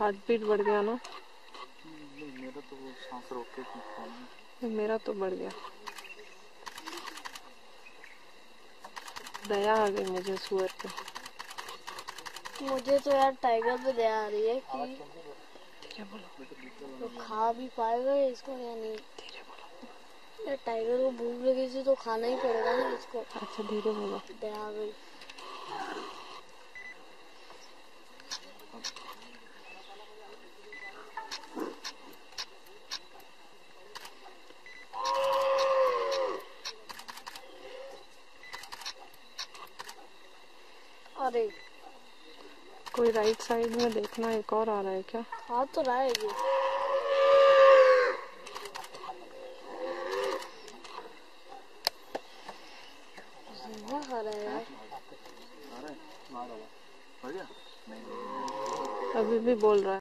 Heart beat बढ़ गया ना। मेरा तो सांस रोक के, मेरा तो बढ़ गया। दया आ गई मुझे सुअर पे। मुझे तो यार टाइगर पे दया आ रही है कि क्या बोलो, तो खा भी पाएगा इसको या नहीं। धीरे बोलो यार, टाइगर को भूख लगी से तो खाना ही पड़ेगा ना इसको। अच्छा धीरे बोलो। दया आ गई। कोई राइट साइड में देखना, एक और आ रहा है क्या? हाँ तो रहा है ये। अभी भी बोल रहा है।